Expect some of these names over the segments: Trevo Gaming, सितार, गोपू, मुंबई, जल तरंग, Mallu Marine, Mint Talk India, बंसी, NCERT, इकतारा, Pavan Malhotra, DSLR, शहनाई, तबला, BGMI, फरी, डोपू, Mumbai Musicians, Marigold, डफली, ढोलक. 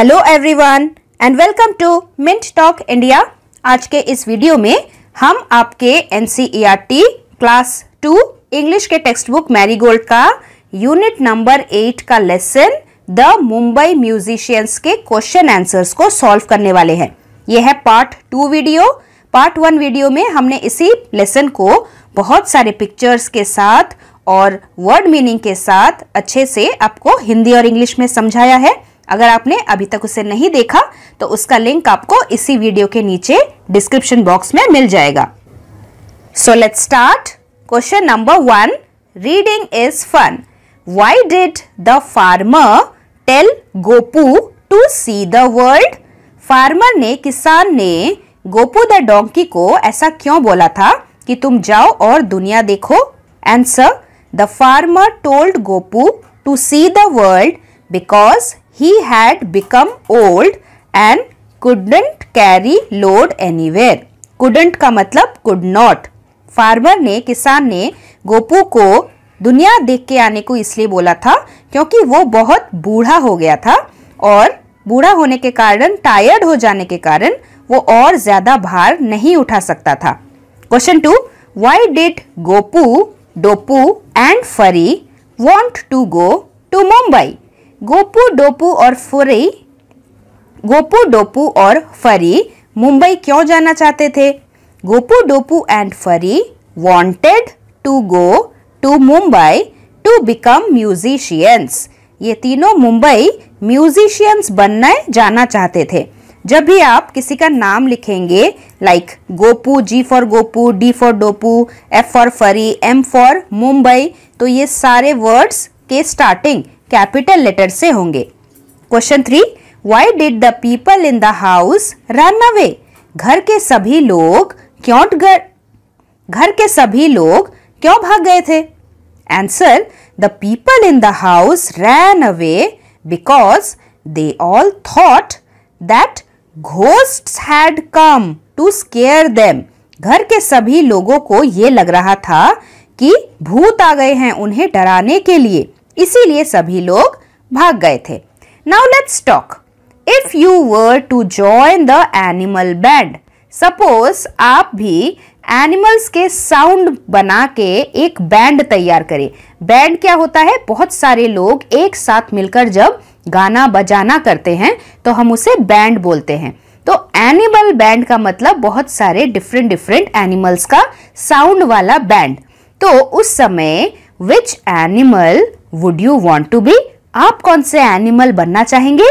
Hello everyone and welcome to mint talk India. आज के इस वीडियो में हम आपके NCERT क्लास 2 इंग्लिश के टेक्स्ट बुक मैरीगोल्ड का यूनिट नंबर 8 का लेसन द मुंबई म्यूजिशियंस के क्वेश्चन आंसर्स को सॉल्व करने वाले हैं। यह है पार्ट 2 वीडियो। पार्ट 1 वीडियो में हमने इसी लेसन को बहुत सारे पिक्चर्स के साथ और वर्ड मीनिंग के साथ अच्छे से आपको हिंदी और इंग्लिश में समझाया है। अगर आपने अभी तक उसे नहीं देखा तो उसका लिंक आपको इसी वीडियो के नीचे डिस्क्रिप्शन बॉक्स में मिल जाएगा। So let's start. Question number 1, reading is fun. Why did the farmer tell गोपू to see the world? Farmer ने, किसान ने, गोपू द डोंकी को ऐसा क्यों बोला था कि तुम जाओ और दुनिया देखो? Answer, the farmer told गोपू to see the world because he had become old and couldn't carry load anywhere. couldn't का मतलब could not. फार्मर ने, किसान ने, गोपू को दुनिया देख के आने को इसलिए बोला था क्योंकि वो बहुत बूढ़ा हो गया था और बूढ़ा होने के कारण, टायर्ड हो जाने के कारण वो और ज़्यादा भार नहीं उठा सकता था। Question 2, why did गोपू, डोपू and फरी want to go to मुंबई? गोपू डोपू और फरी मुंबई क्यों जाना चाहते थे? गोपू डोपू and फरी wanted to go to मुंबई to become musicians. ये तीनों मुंबई म्यूजिशियंस बनना जाना चाहते थे। जब भी आप किसी का नाम लिखेंगे, like गोपू, G for गोपू, D for डोपू, F for फरी, M for मुंबई, तो ये सारे वर्ड्स के स्टार्टिंग कैपिटल लेटर से होंगे। Question 3, why did the people in the house run away? घर के सभी लोग क्यों भाग गए थे? Answer, the people in the house run away because they all thought that ghosts had come to scare them. घर के सभी लोगों को ये लग रहा था कि भूत आ गए हैं उन्हें डराने के लिए, इसीलिए सभी लोग भाग गए थे। Now let's talk. If you were to join the animal band, suppose आप भी एनिमल्स के साउंड बना के एक बैंड तैयार करें। बैंड क्या होता है? बहुत सारे लोग एक साथ मिलकर जब गाना बजाना करते हैं तो हम उसे बैंड बोलते हैं। तो एनिमल बैंड का मतलब बहुत सारे डिफरेंट डिफरेंट एनिमल्स का साउंड वाला बैंड। तो उस समय Which animal would you want to be? आप कौन से एनिमल बनना चाहेंगे?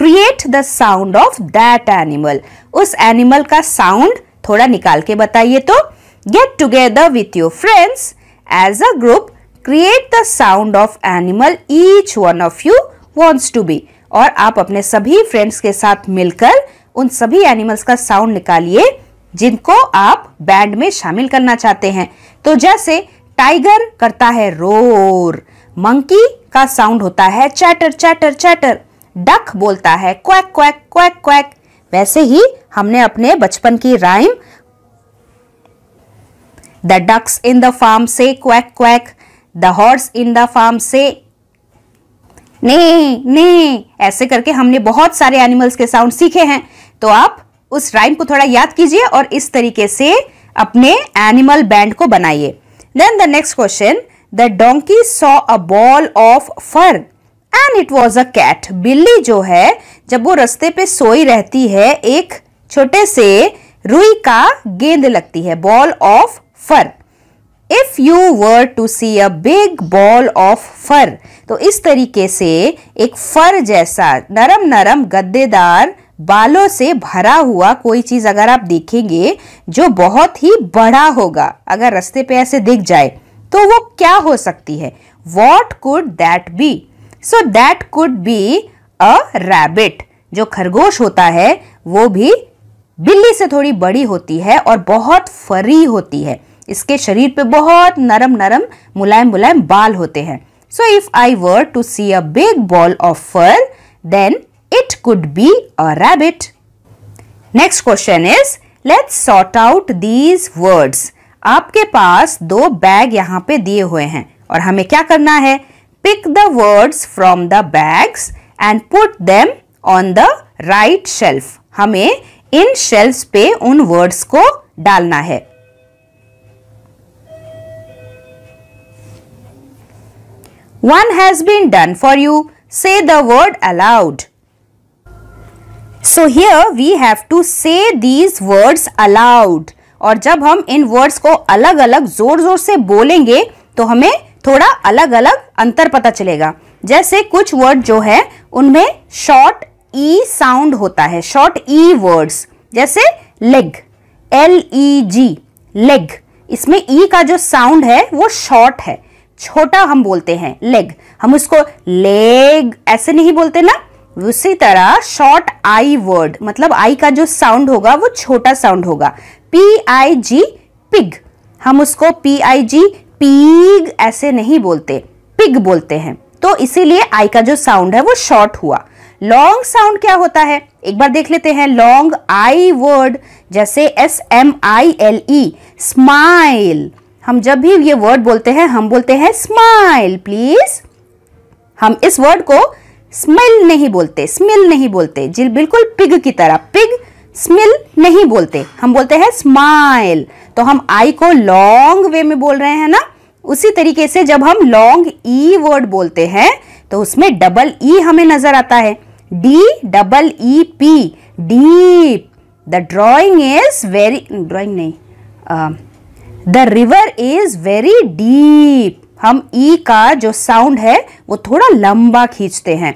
Create the sound of that animal. उस एनिमल का साउंड थोड़ा निकाल के बताइए। तो Get together with your friends as a group. Create the sound of animal each one of you wants to be. और आप अपने सभी फ्रेंड्स के साथ मिलकर उन सभी एनिमल्स का साउंड निकालिए जिनको आप बैंड में शामिल करना चाहते हैं। तो जैसे टाइगर करता है रोर, मंकी का साउंड होता है चैटर चैटर चैटर, डक बोलता है क्वैक क्वैक क्वैक क्वैक। वैसे ही हमने अपने बचपन की rhyme the ducks in the farm से quack quack, the horse in the farm से ने ने, ऐसे करके हमने बहुत सारे एनिमल्स के साउंड सीखे हैं। तो आप उस राइम को थोड़ा याद कीजिए और इस तरीके से अपने एनिमल बैंड को बनाइए। Then the next question, the donkey saw a ball of fur and it was a cat. बिल्ली जो है, जब वो रस्ते पे सोई रहती है, एक छोटे से रुई का गेंद लगती है, ball of fur. If you were to see a big ball of fur, तो इस तरीके से एक फर जैसा नरम नरम गद्देदार बालों से भरा हुआ कोई चीज अगर आप देखेंगे जो बहुत ही बड़ा होगा, अगर रास्ते पे ऐसे दिख जाए तो वो क्या हो सकती है? What could that be? So that could be a rabbit. जो खरगोश होता है वो भी बिल्ली से थोड़ी बड़ी होती है और बहुत फरी होती है, इसके शरीर पे बहुत नरम नरम मुलायम मुलायम बाल होते हैं। So if I were to see a big ball of fur, then it could be a rabbit. Next question is, let's sort out these words. आपके पास 2 बैग यहाँ पे दिए हुए हैं और हमें क्या करना है? Pick the words from the bags and put them on the right shelf, हमें इन शेल्फ्स पे उन वर्ड्स को डालना है। One has been done for you. Say the word aloud. So here we have to say these words aloud. और जब हम इन words को अलग अलग जोर जोर से बोलेंगे तो हमें थोड़ा अलग अलग अंतर पता चलेगा। जैसे कुछ word जो है उनमें short e sound होता है, short e words, जैसे leg, L-E-G, leg, इसमें e का जो sound है वो short है, छोटा हम बोलते हैं लेग, हम उसको लेग ऐसे नहीं बोलते ना। उसी तरह शॉर्ट आई वर्ड, मतलब आई का जो साउंड होगा वो छोटा साउंड होगा। पी आई जी पिग, हम उसको पी आई जी पिग ऐसे नहीं बोलते, पिग बोलते हैं, तो इसीलिए आई का जो साउंड है वो शॉर्ट हुआ। लॉन्ग साउंड क्या होता है एक बार देख लेते हैं। लॉन्ग आई वर्ड जैसे S-M-I-L-E, स्माइल, हम जब भी ये वर्ड बोलते हैं हम बोलते हैं स्माइल प्लीज, हम इस वर्ड को स्मेल नहीं बोलते, स्मेल नहीं बोलते, जी बिल्कुल पिग की तरह, पिग स्मेल नहीं बोलते, हम बोलते हैं स्माइल। तो हम आई को लॉन्ग वे में बोल रहे हैं ना। उसी तरीके से जब हम लॉन्ग ई वर्ड बोलते हैं तो उसमें डबल ई हमें नजर आता है, D double E P, deep. The drawing is very, drawing नहीं, the river is very deep, हम ई का जो साउंड है वो थोड़ा लंबा खींचते हैं,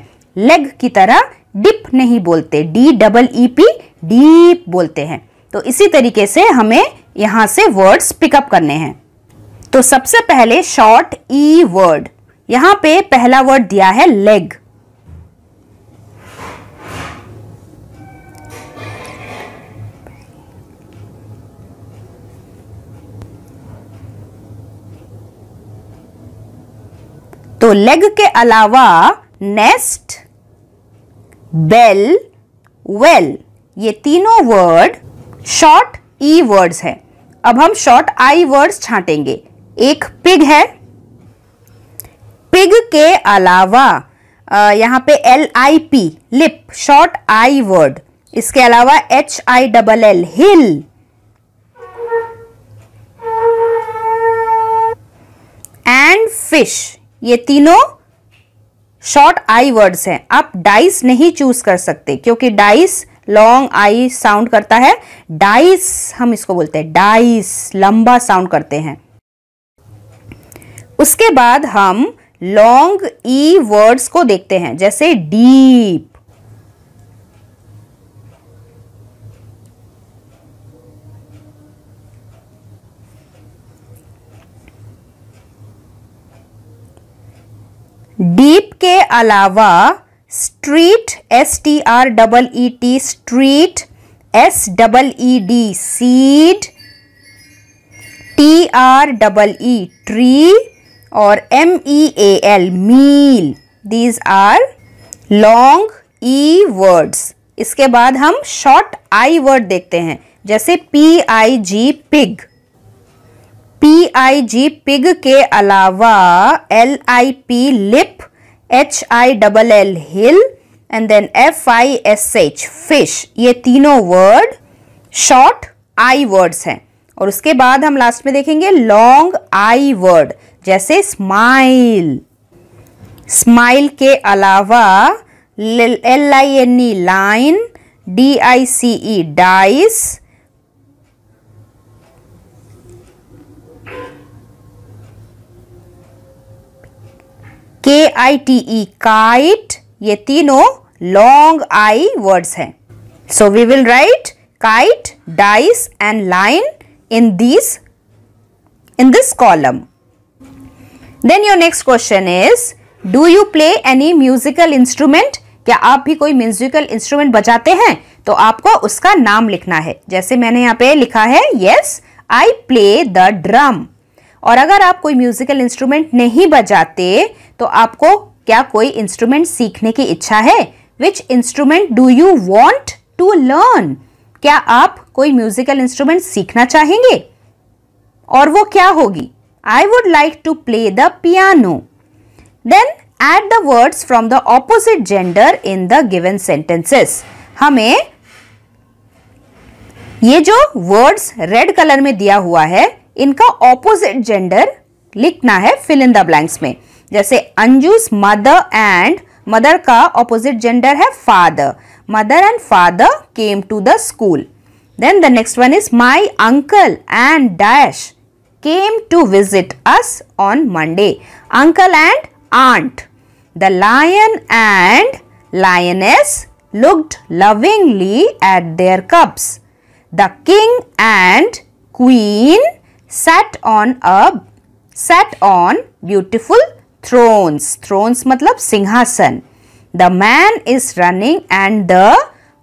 लेग की तरह डिप नहीं बोलते, D double E P, deep बोलते हैं। तो इसी तरीके से हमें यहाँ से वर्ड्स पिकअप करने हैं। तो सबसे पहले शॉर्ट ई वर्ड, यहाँ पे पहला वर्ड दिया है लेग, तो लेग के अलावा नेस्ट, बेल, वेल, ये तीनों वर्ड शॉर्ट ई वर्ड्स हैं। अब हम शॉर्ट आई वर्ड्स छांटेंगे। एक पिग है, पिग के अलावा यहाँ पे LIP, lip, short I word, इसके अलावा HILL, हिल, एंड फिश, ये तीनों शॉर्ट आई वर्ड्स हैं। आप डाइस नहीं चूज कर सकते क्योंकि डाइस लॉन्ग आई साउंड करता है, डाइस हम इसको बोलते हैं, डाइस लंबा साउंड करते हैं। उसके बाद हम लॉन्ग ई वर्ड्स को देखते हैं, जैसे डीप, डीप के अलावा street, STREET, street, SEED, seed, TREE, tree, और MEAL, meal. These are long E words. इसके बाद हम शॉर्ट आई वर्ड देखते हैं, जैसे PIG, पिग, PIG पिग के अलावा LIP, lip, HILL, hill, and then FISH, fish, ये तीनों वर्ड शॉर्ट आई वर्ड्स हैं। और उसके बाद हम लास्ट में देखेंगे लॉन्ग आई वर्ड, जैसे स्माइल, स्माइल के अलावा LINE, line, DICE, dice, KITE, kite, ये तीनों लॉन्ग आई वर्ड्स हैं। So we will write kite, dice and line in this column. Then your next question is, do you play any musical instrument, क्या आप भी कोई musical instrument बजाते हैं? तो आपको उसका नाम लिखना है। जैसे मैंने यहाँ पे लिखा है yes I play the drum. और अगर आप कोई म्यूजिकल इंस्ट्रूमेंट नहीं बजाते तो आपको क्या कोई इंस्ट्रूमेंट सीखने की इच्छा है? Which instrument do you want to learn, क्या आप कोई म्यूजिकल इंस्ट्रूमेंट सीखना चाहेंगे और वो क्या होगी? I would like to play the piano. Then add the words from the opposite gender in the given sentences. हमें ये जो words red color में दिया हुआ है इनका opposite gender लिखना है fill in the blanks में. जैसे अंजूस mother and mother का opposite gender है father. Mother and father came to the school. Then the next one is my uncle and dash came to visit us on Monday. Uncle and aunt. The lion and lioness looked lovingly at their cubs. The king and queen sat on beautiful thrones. Thrones मतलब सिंहासन. The man is running and the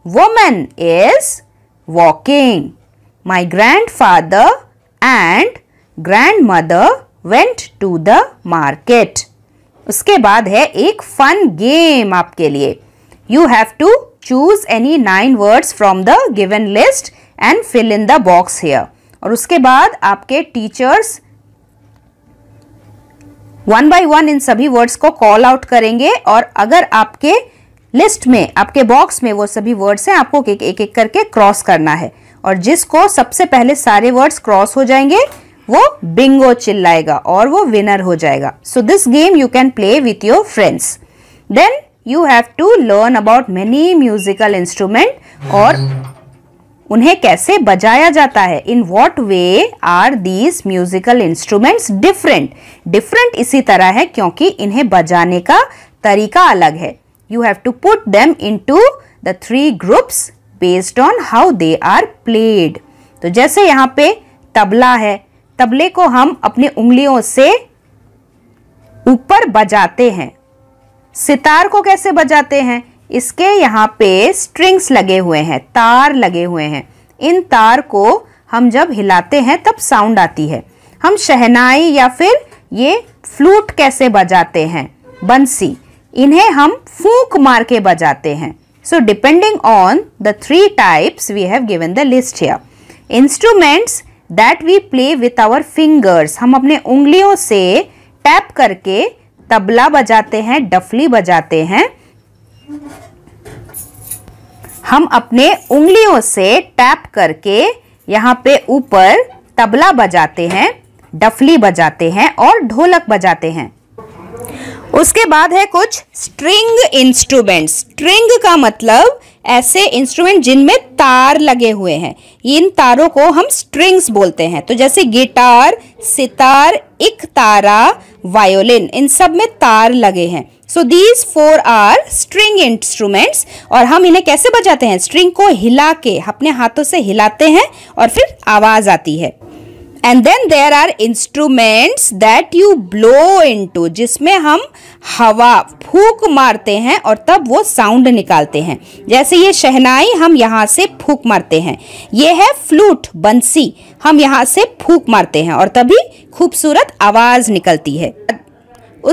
woman is walking. My grandfather and grandmother went to the market. उसके बाद है एक fun game आपके लिए. You have to choose any 9 words from the given list and fill in the box here. और उसके बाद आपके teachers 1 by 1 इन सभी words को call out करेंगे और अगर आपके लिस्ट में आपके बॉक्स में वो सभी वर्ड्स हैं आपको एक एक करके क्रॉस करना है और जिसको सबसे पहले सारे वर्ड्स क्रॉस हो जाएंगे वो बिंगो चिल्लाएगा और वो विनर हो जाएगा. So this game you can play with your friends. Then you have to learn about many musical instrument और उन्हें कैसे बजाया जाता है. In what way are these musical instruments different इसी तरह है क्योंकि इन्हें बजाने का तरीका अलग है. You have to put them into the 3 groups based on how they are played. तो जैसे यहाँ पे तबला है, तबले को हम अपने उंगलियों से ऊपर बजाते हैं. सितार को कैसे बजाते हैं? इसके यहाँ पे स्ट्रिंग्स लगे हुए हैं, तार लगे हुए हैं. इन तार को हम जब हिलाते हैं तब साउंड आती है. हम शहनाई या फिर ये फ्लूट कैसे बजाते हैं? बंसी. इन्हें हम फूंक मार के बजाते हैं. So depending on the 3 types we have given the list here. Instruments that we play with our fingers. हम अपने उंगलियों से टैप करके तबला बजाते हैं, डफली बजाते हैं. हम अपने उंगलियों से टैप करके यहाँ पे ऊपर तबला बजाते हैं, डफली बजाते हैं और ढोलक बजाते हैं. उसके बाद है कुछ स्ट्रिंग इंस्ट्रूमेंट्स. स्ट्रिंग का मतलब ऐसे इंस्ट्रूमेंट जिनमें तार लगे हुए हैं. इन तारों को हम स्ट्रिंग्स बोलते हैं. तो जैसे गिटार, सितार, इकतारा, वायोलिन इन सब में तार लगे हैं. So these 4 are string instruments. और हम इन्हें कैसे बजाते हैं? स्ट्रिंग को हिला के अपने हाथों से हिलाते हैं और फिर आवाज़ आती है. And then there are instruments that you blow into, जिसमें हम हवा फूक मारते हैं और तब वो साउंड निकालते हैं. जैसे ये शहनाई हम यहाँ से फूक मारते हैं. ये है फ्लूट, बंसी. हम यहाँ से फूक मारते हैं और तभी खूबसूरत आवाज़ निकलती है.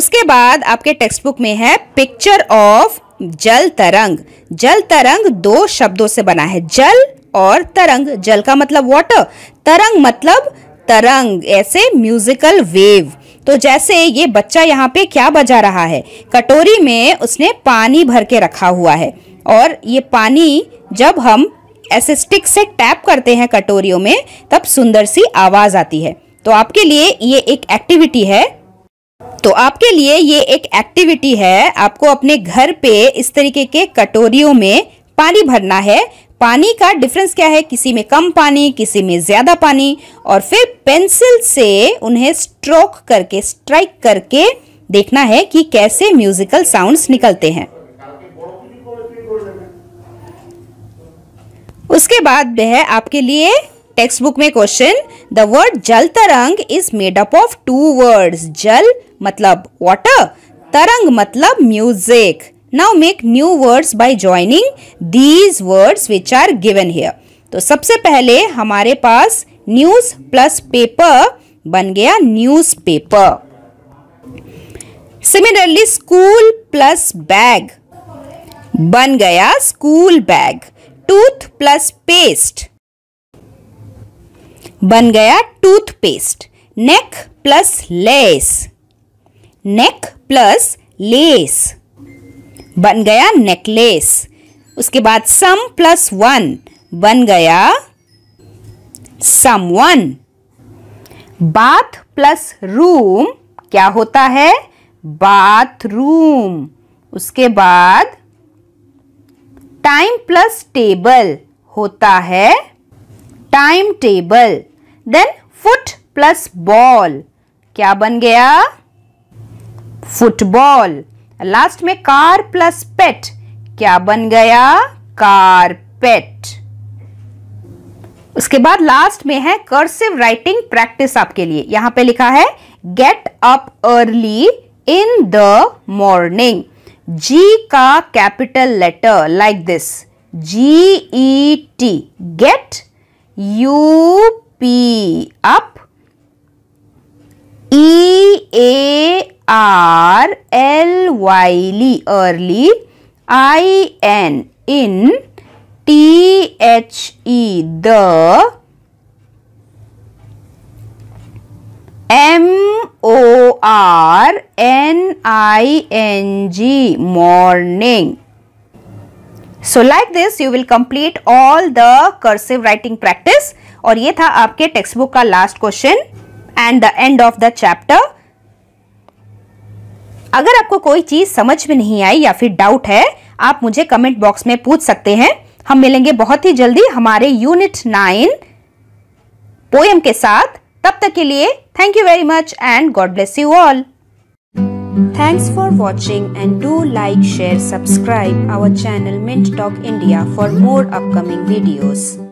उसके बाद आपके टेक्स्ट बुक में है पिक्चर ऑफ जल तरंग. जल तरंग 2 शब्दों से बना है, जल और तरंग. जल का मतलब वाटर, तरंग मतलब तरंग, ऐसे म्यूजिकल वेव. तो जैसे ये बच्चा यहाँ पे क्या बजा रहा है? कटोरी में उसने पानी भर के रखा हुआ है और ये पानी जब हम ऐसे स्टिक से टैप करते हैं कटोरियों में तब सुंदर सी आवाज़ आती है. तो आपके लिए ये एक एक्टिविटी है. आपको अपने घर पे इस तरीके के कटोरियों में पानी भरना है. पानी का डिफरेंस क्या है? किसी में कम पानी, किसी में ज़्यादा पानी. और फिर पेंसिल से उन्हें स्ट्राइक करके देखना है कि कैसे म्यूजिकल साउंड्स निकलते हैं. उसके बाद है आपके लिए टेक्स्ट बुक में question. The word जल तरंग is made up of 2 words. जल मतलब वाटर, तरंग मतलब music. Now make new words by joining these words which are given here. तो सबसे पहले हमारे पास news plus paper बन गया newspaper. Similarly school plus bag बन गया school bag. Tooth plus paste बन गया toothpaste. Neck plus lace lace, बन गया नेकलेस। उसके बाद सम प्लस वन बन गया समवन। बाथ प्लस रूम क्या होता है? बाथरूम। उसके बाद टाइम प्लस टेबल होता है time table. Then foot plus ball क्या बन गया? फुटबॉल। लास्ट में कार प्लस पेट क्या बन गया? कारपेट। उसके बाद लास्ट में है कर्सिव राइटिंग प्रैक्टिस आपके लिए। यहां पे लिखा है get up early in the morning. G का capital letter like this, G E T, get, U P, up, E A R L Y Lee, early, I N, in, T H E, the, M O R N I N G, morning. So like this you will complete all the cursive writing practice। और ये था आपके text book का last question and the end of the chapter. अगर आपको कोई चीज समझ में नहीं आई या फिर डाउट है, आप मुझे कमेंट बॉक्स में पूछ सकते हैं। हम मिलेंगे बहुत ही जल्दी हमारे यूनिट 9 पोएम के साथ। तब तक के लिए thank you very much and God bless you all. Thanks for watching and do like, share, subscribe our channel Mint talk India for more upcoming videos.